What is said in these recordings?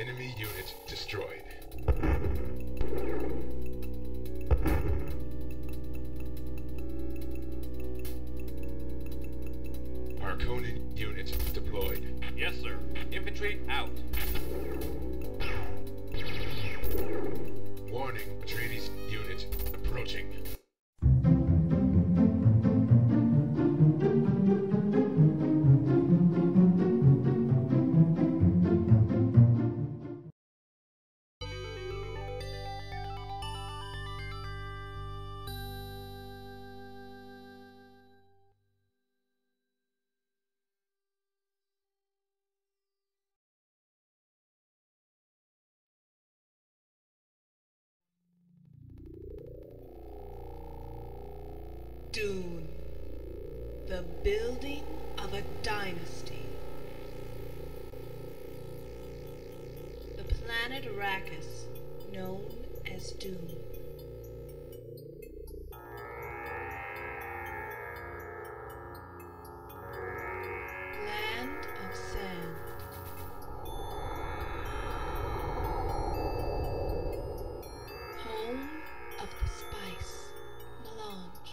Enemy unit destroyed. Harkonnen unit deployed. Yes, sir. Infantry out. Warning, Atreides unit approaching. Dune, the building of a dynasty. The planet Arrakis, known as Dune. Land of sand. Home of the spice, melange.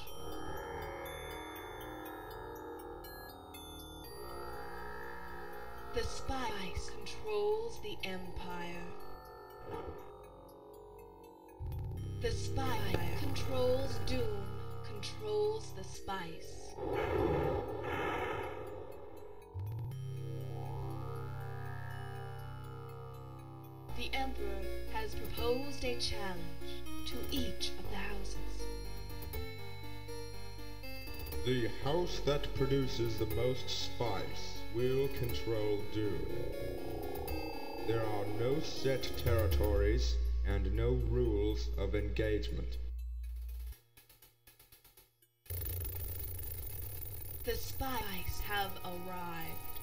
The spice controls the empire. The spice controls Doom, controls the spice. The Emperor has proposed a challenge to each of the houses. The house that produces the most spice will control Dune. There are no set territories and no rules of engagement. The spice have arrived.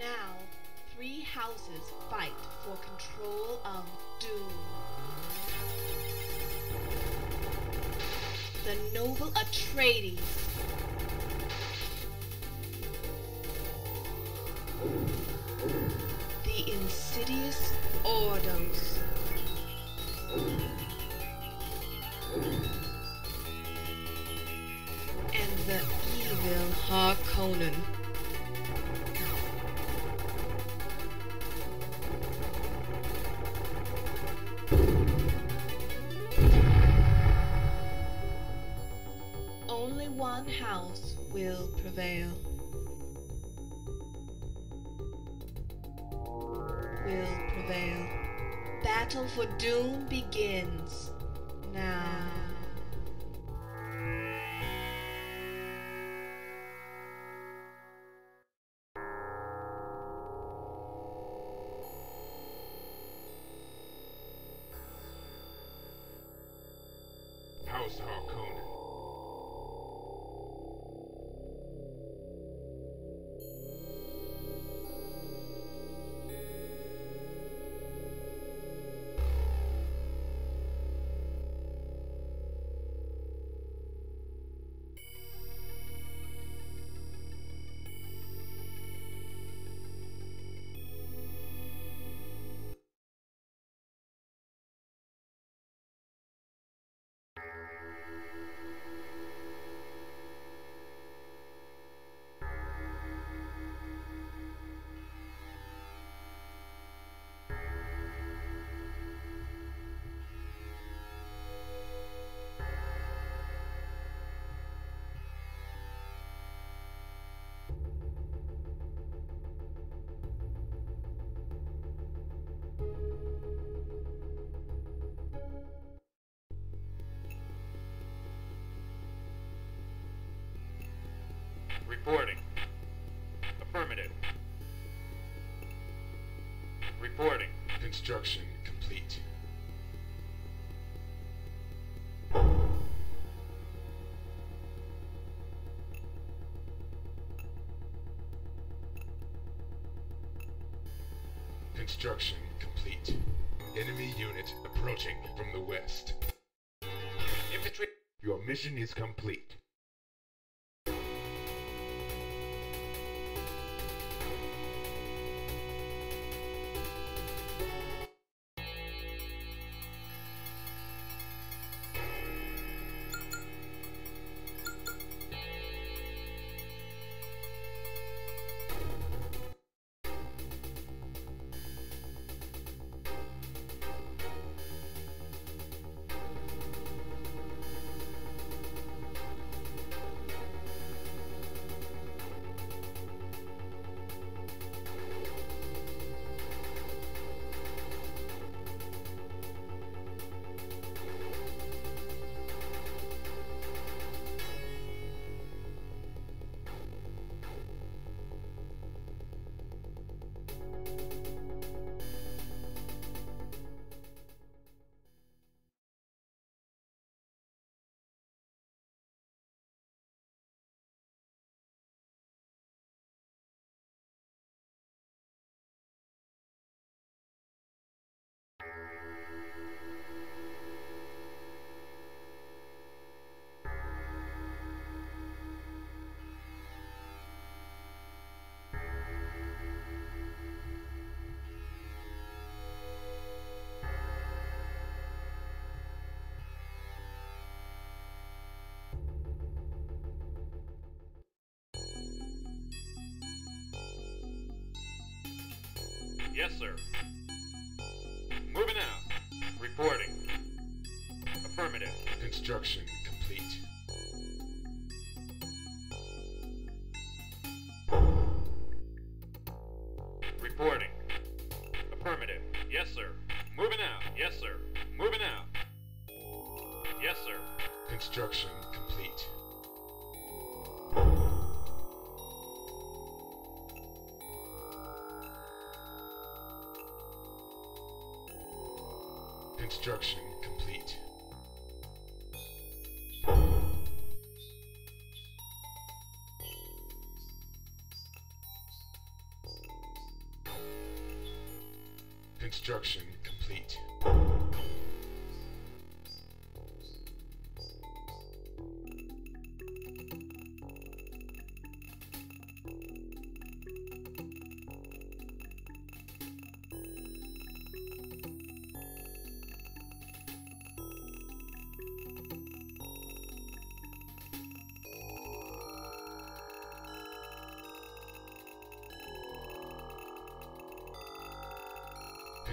Now, three houses fight for control of Dune. The noble Atreides. The insidious Ordos. And the evil Harkonnen. Only one house will prevail. Will prevail. Battle for Dune begins now. House Harkonnen. Reporting. Affirmative. Reporting. Construction complete. Construction complete. Enemy unit approaching from the west. Infantry. Your mission is complete. Yes, sir. Moving out. Reporting. Affirmative. Construction complete. Reporting. Affirmative. Yes, sir. Moving out. Yes, sir. Moving out. Yes, sir. Construction complete. Construction complete. Construction complete. Construction complete.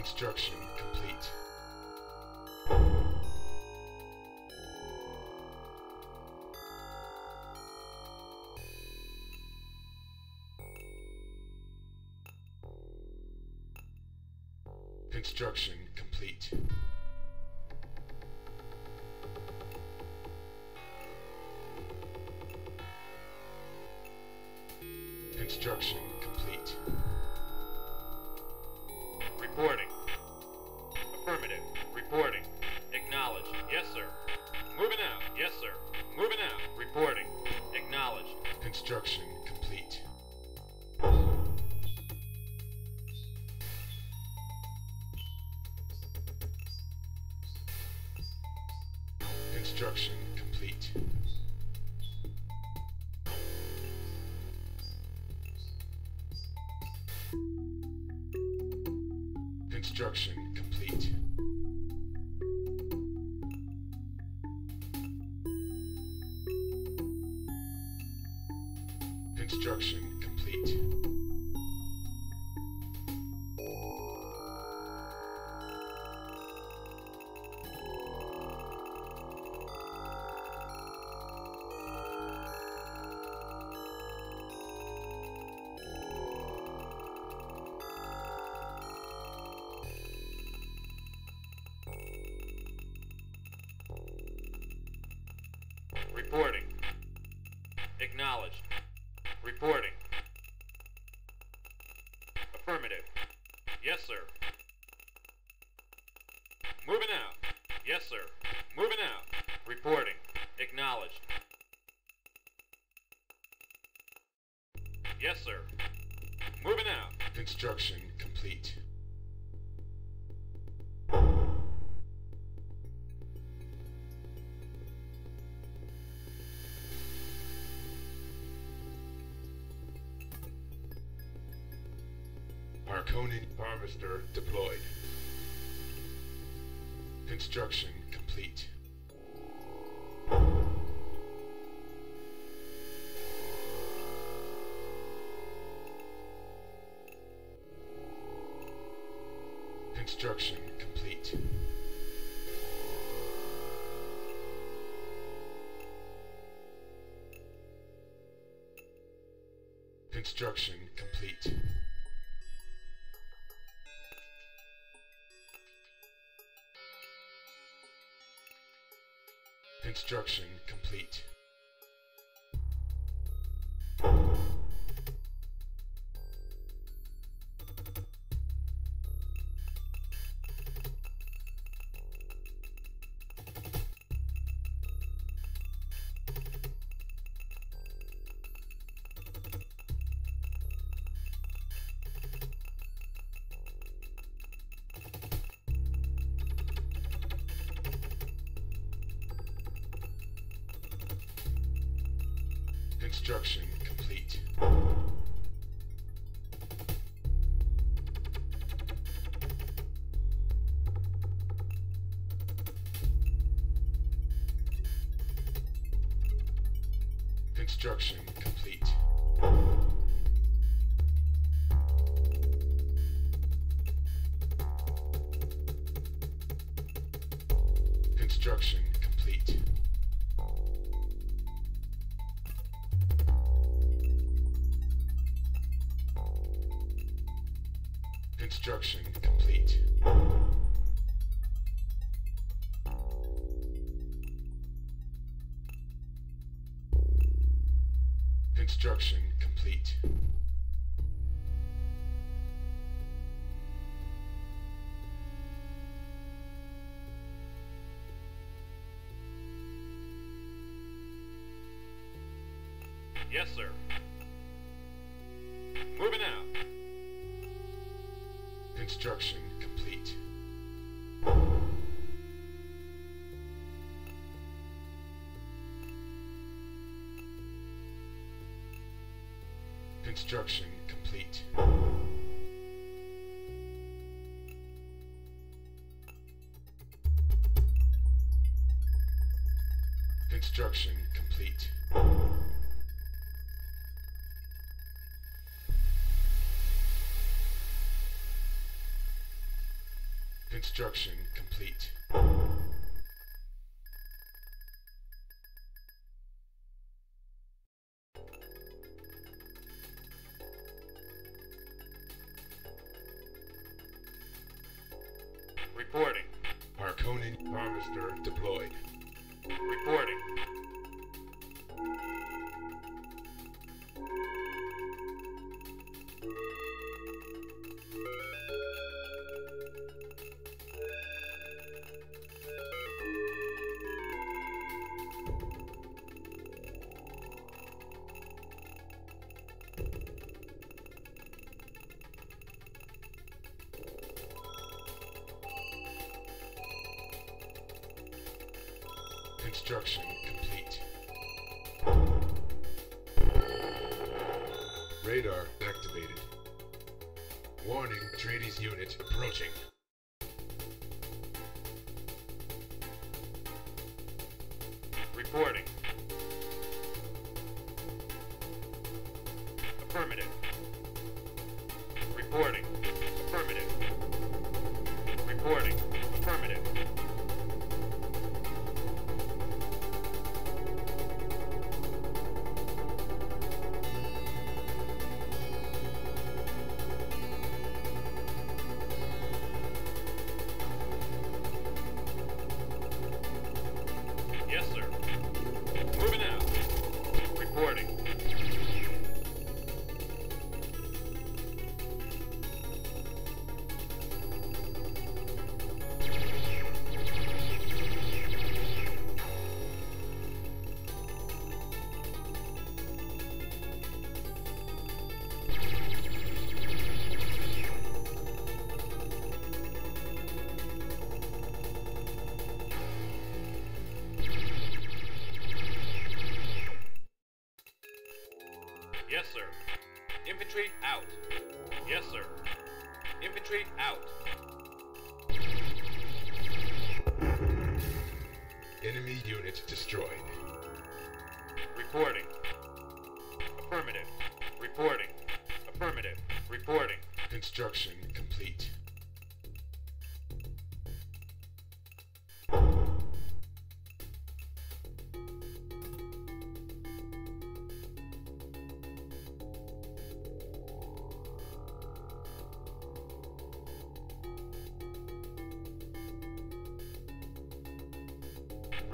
Construction complete. Construction complete. Reporting. Affirmative. Reporting. Acknowledged. Yes, sir. Moving out. Yes, sir. Moving out. Reporting. Acknowledged. Construction complete. Construction complete. Construction complete. Construction complete. Reporting. Acknowledged. Reporting. Affirmative. Yes, sir. Moving out. Yes, sir. Moving out. Reporting. Acknowledged. Yes, sir. Moving out. Construction complete. Harkonnen harvester deployed. Construction complete. Construction complete. Construction complete. Construction complete. Construction complete. Construction complete. Construction complete. Construction complete. Construction complete. Yes, sir. Moving out. Construction complete. Construction complete. Construction complete. Construction complete. Reporting. Harkonnen harvester deployed. Reporting. Construction complete. Radar activated. Warning, Atreides unit approaching. Reporting. Affirmative. Reporting. Affirmative. Reporting. Affirmative. Yes, sir. Infantry out. Yes, sir. Infantry out. Enemy unit destroyed. Reporting. Affirmative. Reporting. Affirmative. Reporting. Construction complete.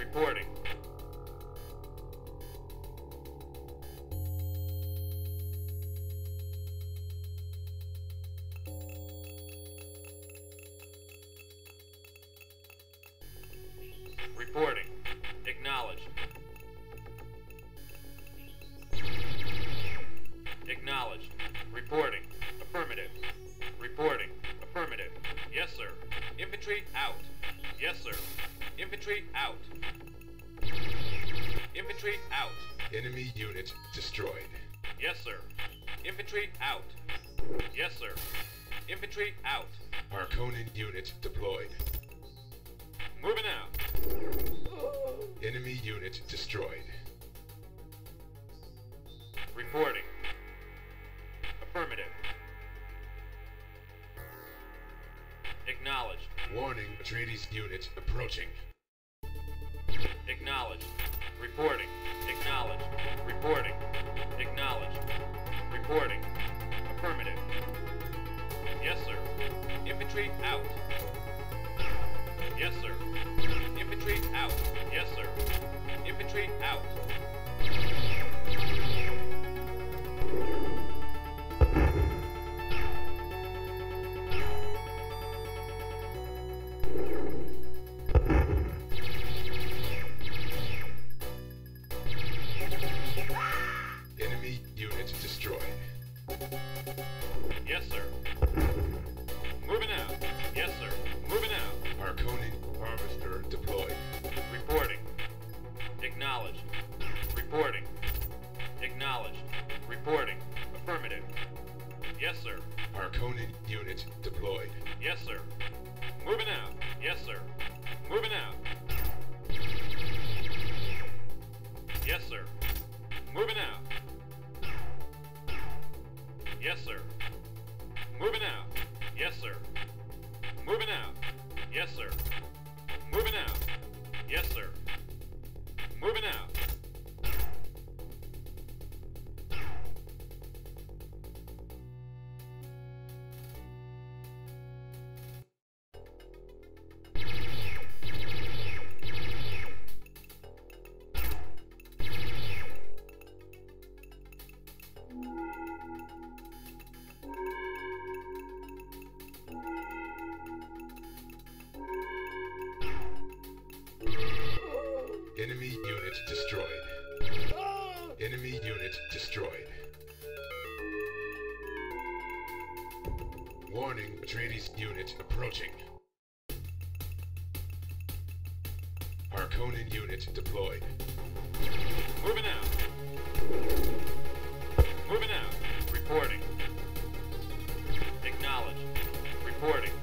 Reporting. Reporting. Acknowledged. Acknowledged. Reporting. Affirmative. Reporting. Affirmative. Yes, sir. Infantry out. Yes, sir. Infantry out. Infantry out. Enemy unit destroyed. Yes, sir. Infantry out. Yes, sir. Infantry out. Harkonnen unit deployed. Moving out. Enemy unit destroyed. Reporting. Affirmative. Acknowledged. Warning, Atreides unit approaching. Acknowledged. Reporting. Acknowledged. Reporting. Acknowledged. Reporting. Affirmative. Yes, sir. Infantry out. Yes, sir. Infantry out. Yes, sir. Infantry out. Enemy unit destroyed. Yes, sir. Moving out. Yes, sir. Moving out. Harkonnen harvester deployed. Reporting. Acknowledged. Reporting. Acknowledged. Reporting. Affirmative. Yes, sir. Harkonnen unit deployed. Yes, sir. Moving out. Yes, sir. Moving out. Yes, sir. Moving out. Yes, sir. Moving out. Yes, sir. Moving out. Yes, sir. Moving out. Yes, sir. Moving out. Enemy unit destroyed. Enemy unit destroyed. Warning, Atreides unit approaching. Harkonnen unit deployed. Moving out. Moving out. Reporting. Acknowledged. Reporting.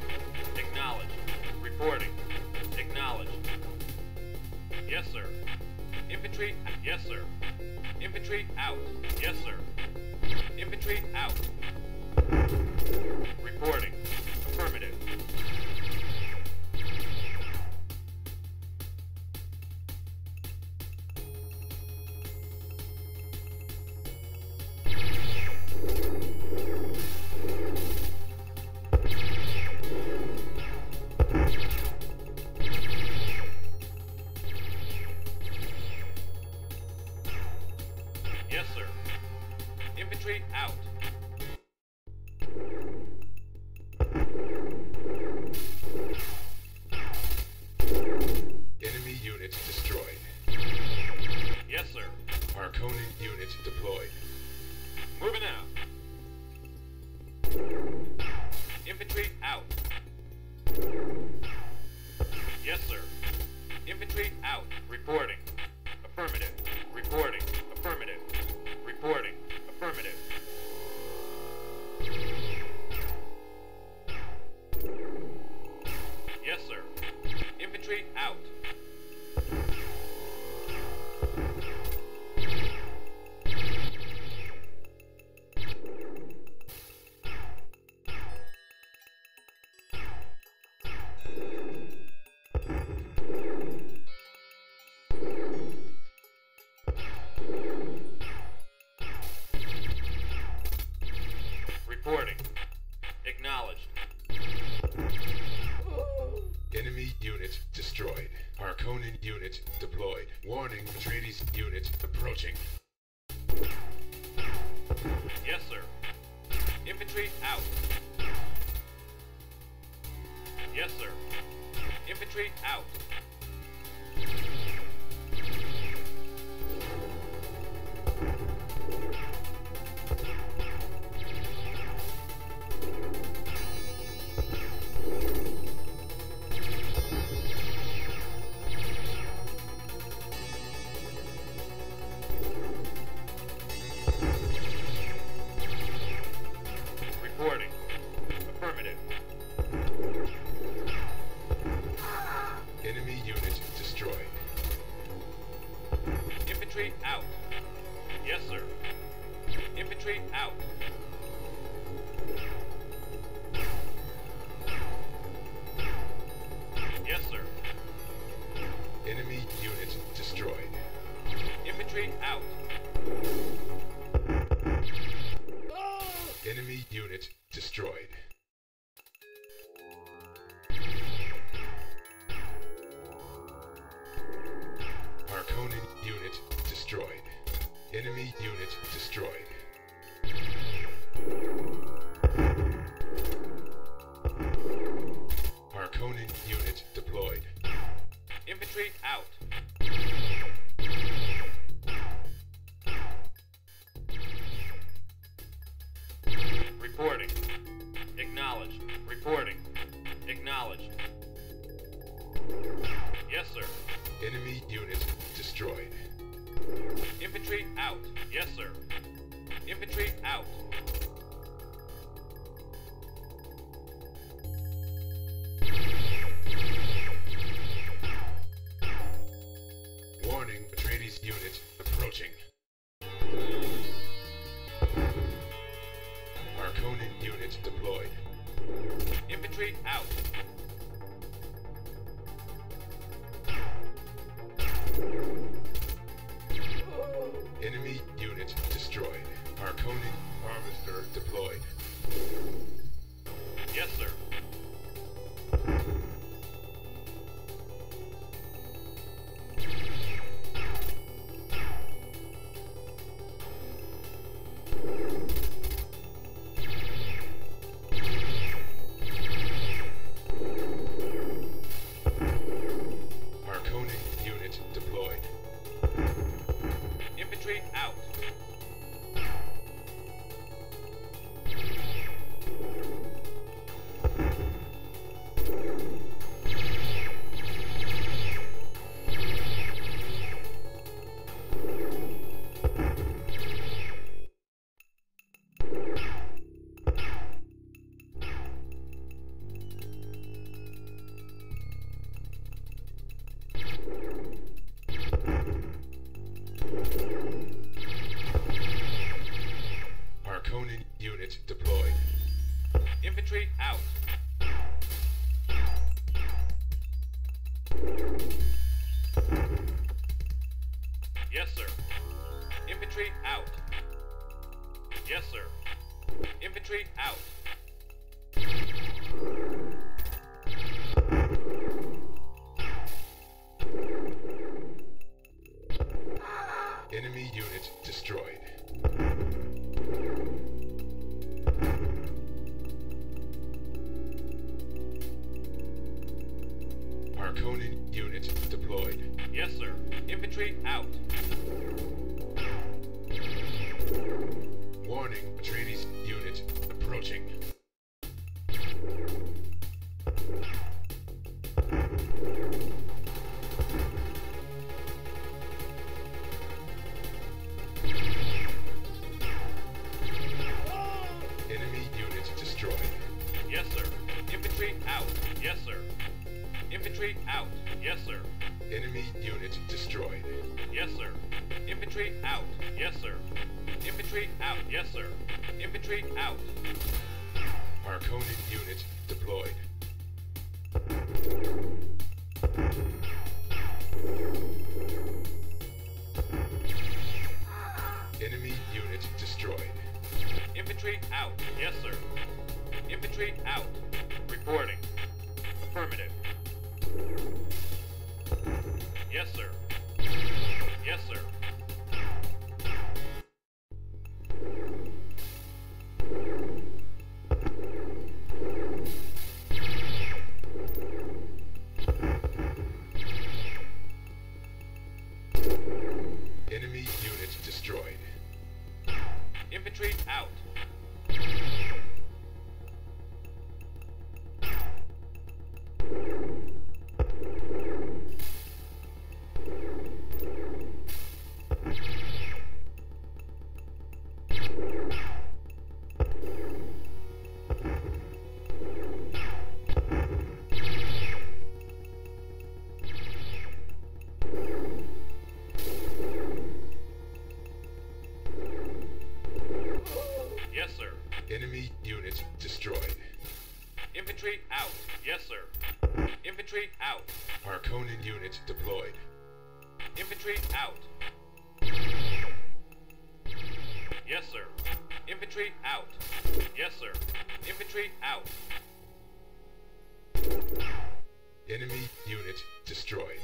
Acknowledged. Reporting. Acknowledged. Yes, sir. Infantry, yes, sir. Infantry out. Yes, sir. Infantry out. Reporting. Affirmative. Yes, sir. Infantry out. Enemy units destroyed. Yes, sir. Harkonnen units deployed. Moving out. Infantry out. Yes, sir. Infantry out. Reporting. Affirmative. Reporting. Affirmative. Reporting. Affirmative. Yes, sir. Infantry out. Reporting. Acknowledged. Enemy unit destroyed. Harkonnen unit deployed. Warning, Atreides unit approaching. Yes, sir. Infantry out. Yes, sir. Infantry out. Enemy unit destroyed. Infantry out. Yes, sir. Infantry out. Yes, sir. Enemy unit destroyed. Infantry out. Enemy unit destroyed. Harkonnen unit destroyed. Enemy unit destroyed. Harkonnen unit deployed. Infantry out. Reporting. Acknowledged. Reporting. Acknowledged. Yes, sir. Enemy unit destroyed. Infantry out. Yes, sir. Infantry out. Warning, Atreides unit approaching. Harkonnen unit deployed. Infantry out. Enemy unit destroyed. Harkonnen harvester deployed. Yes, sir. Out. Harkonnen unit deployed. Infantry out. Yes, sir. Infantry out. Yes, sir. Infantry out. Enemy unit destroyed. Harkonnen unit deployed. Yes, sir. Infantry out. Warning, Atreides unit approaching. Enemy unit destroyed. Yes, sir. Infantry out. Yes, sir. Infantry out. Yes, sir. Enemy unit destroyed. Yes, sir. Infantry out. Yes, sir. Infantry out. Yes, sir. Infantry out. Harkonnen unit deployed. Enemy unit destroyed. Infantry out. Yes, sir. Infantry out. Reporting. Affirmative. Yes, sir. Yes, sir. Enemy unit destroyed. Infantry out. Yes, sir. Enemy unit destroyed. Infantry out. Yes, sir. Infantry out. Harkonnen unit deployed. Infantry out. Yes, sir. Infantry out. Yes, sir. Infantry out. Enemy unit destroyed.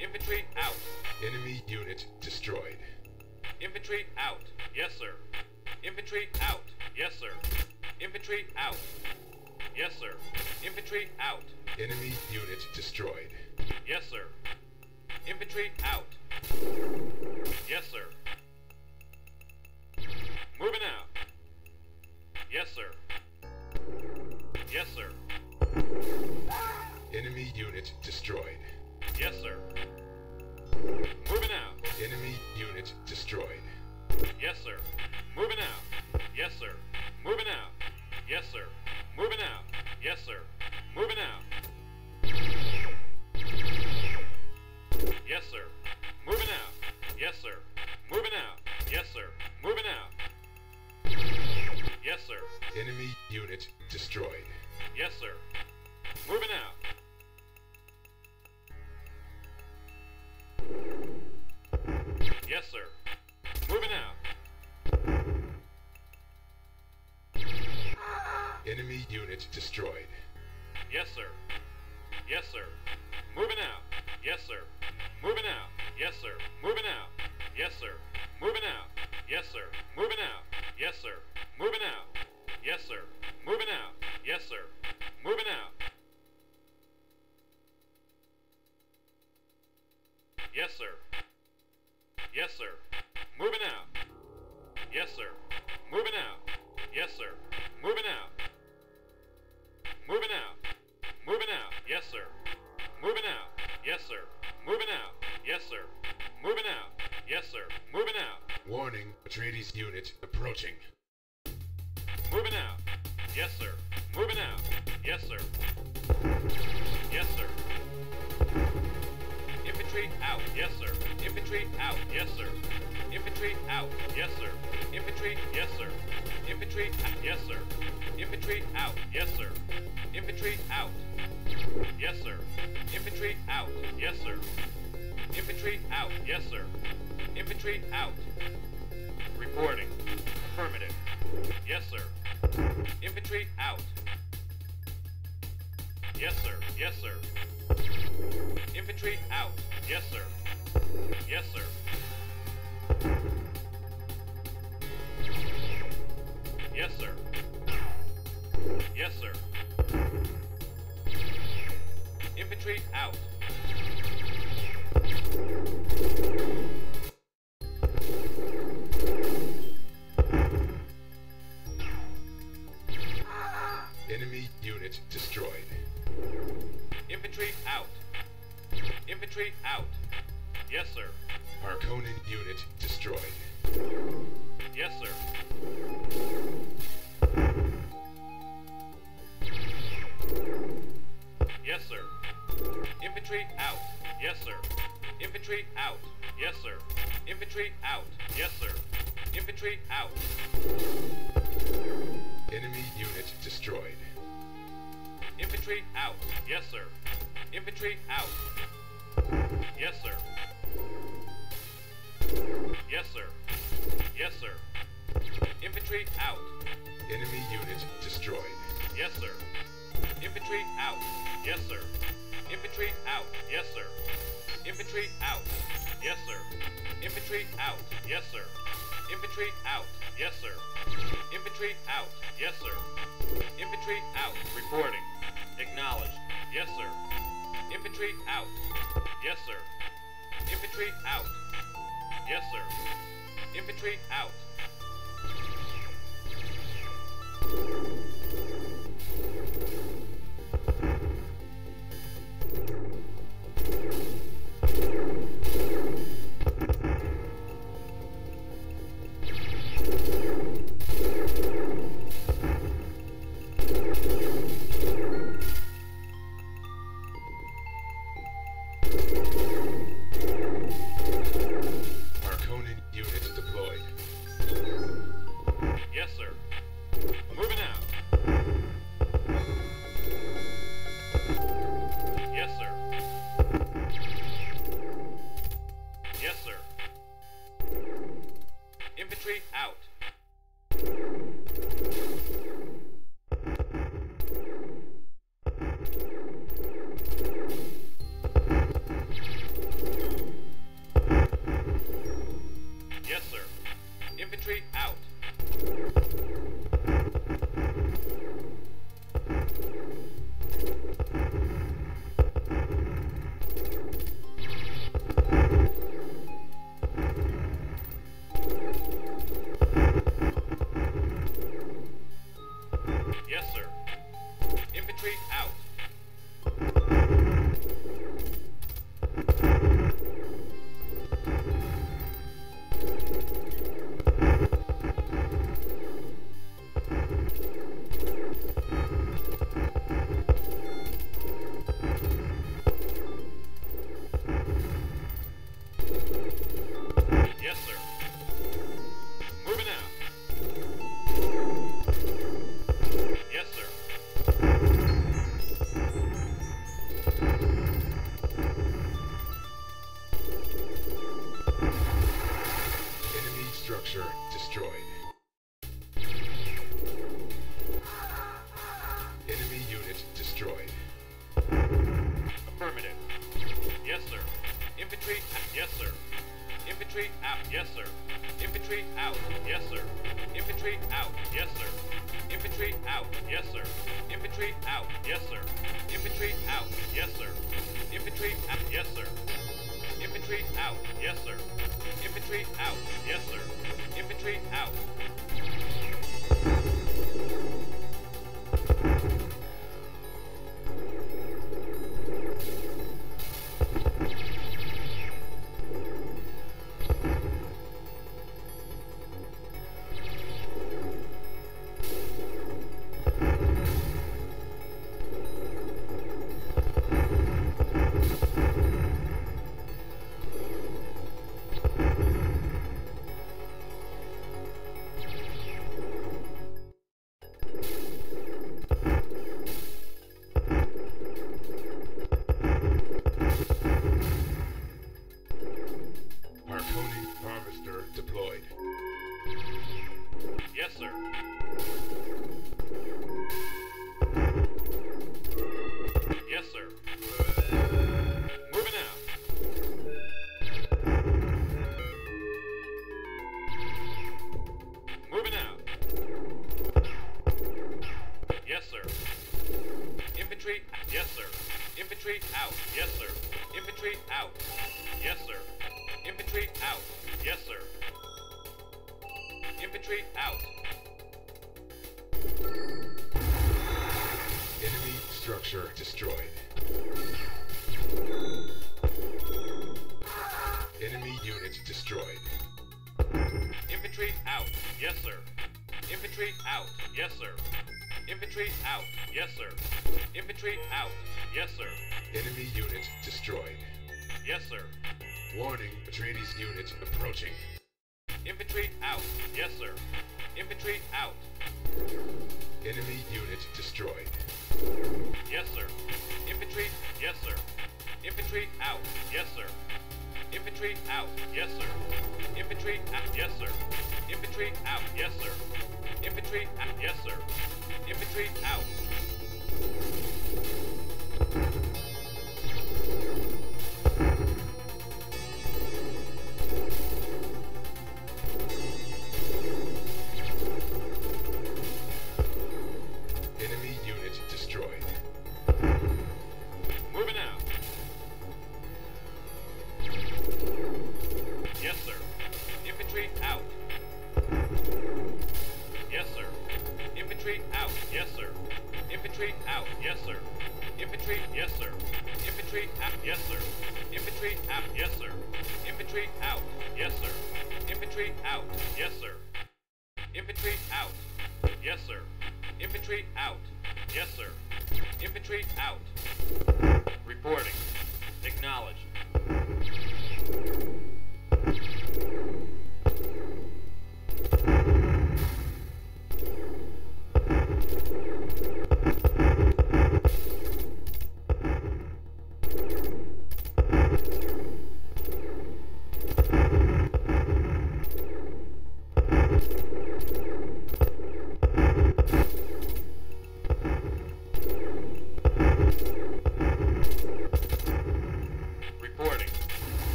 Infantry out. Enemy unit destroyed. Infantry out. Yes, sir. Infantry out. Yes, sir. Infantry out. Yes, sir. Infantry out. Enemy unit destroyed. Yes, sir. Infantry out. Yes, sir. Moving out. Yes, sir. Yes, sir. Enemy unit destroyed. Yes, sir. Moving out. Enemy unit destroyed. Yes, sir. Moving out. Yes, sir. Moving out. Yes, sir. Moving out. Yes, sir. Moving out. Yes, sir. Moving out. Yes, sir. Moving out. Yes, sir. Moving out. Yes, sir. Enemy unit destroyed. Yes, sir. Moving out. Yes, sir. Moving out. Enemy unit destroyed. Yes, sir. Yes, sir. Moving out. Yes, sir. Moving out. Yes, sir. Moving out. Yes, sir. Moving out. Yes, sir. Moving out. Yes, sir. Moving out. Yes, sir. Moving out. Yes, sir. Moving out. Yes, sir. Yes, sir. Moving out. Yes, sir. Moving out. Yes, sir. Moving out. Moving out. Moving out. Yes, sir. Moving out. Yes, sir. Moving out. Yes, sir. Moving out. Yes, sir. Moving out. Warning, Atreides unit approaching. Moving out. Yes, sir. Moving out. Yes, sir. Yes, sir. Infantry out. Yes, sir. Infantry out. Yes, sir. Infantry out. Yes, sir. Infantry. Yes, sir. Infantry. Yes, sir. Infantry out. Yes, sir. Infantry out. Yes, sir. Infantry out. Yes, sir. Infantry out. Yes, sir. Infantry out. Reporting. Affirmative. Yes, sir. Infantry out. Yes, sir. Yes, sir. Infantry out. Yes, sir. Yes, sir. Yes, sir. Yes, sir. Infantry out. Enemy unit destroyed. Infantry out. Infantry out. Yes, sir. Harkonnen unit destroyed. Yes, sir. Yes, sir. Infantry out. Yes, sir. Infantry out. Yes, sir. Infantry out. Yes, sir. Infantry out. Enemy unit destroyed. Infantry out. Yes, sir. Infantry out. Yes, sir. Yes, sir. Yes, sir. Infantry out. Enemy unit destroyed. Yes, sir. Infantry out. Yes, sir. Infantry out. Yes, sir. Infantry out. Yes, sir. Infantry out. Yes, sir. Infantry out. Yes, sir. Infantry out. Yes, sir. Infantry out. Reporting. Acknowledged. Yes, sir. Infantry out. Yes, sir. Infantry out. Yes, sir. Infantry out. Harkonnen units deployed. Yes, sir. Moving out. Yes, sir. Yes, sir. Infantry out. structure destroyed. Enemy unit destroyed. Affirmative. Yes, sir. Infantry, yes, sir. Infantry out, yes, sir. Infantry out, yes, sir. Infantry out, yes, sir. Infantry out, yes, sir. Infantry out, yes, sir. Infantry out, yes, sir. Infantry out, yes, sir. Infantry out, yes, sir. Infantry out, yes, sir. Infantry out. Atreides unit approaching. Infantry out. Yes, sir. Infantry out. Enemy unit destroyed. Yes, sir. Infantry. Yes, sir. Infantry out. Yes, sir. Infantry out. Yes, sir. Infantry out. Yes, sir. Infantry out. Yes, sir. Infantry out. Yes, sir. Infantry out.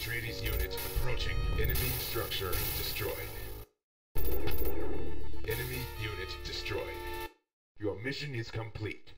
Atreides unit approaching. Enemy structure destroyed. mission is complete.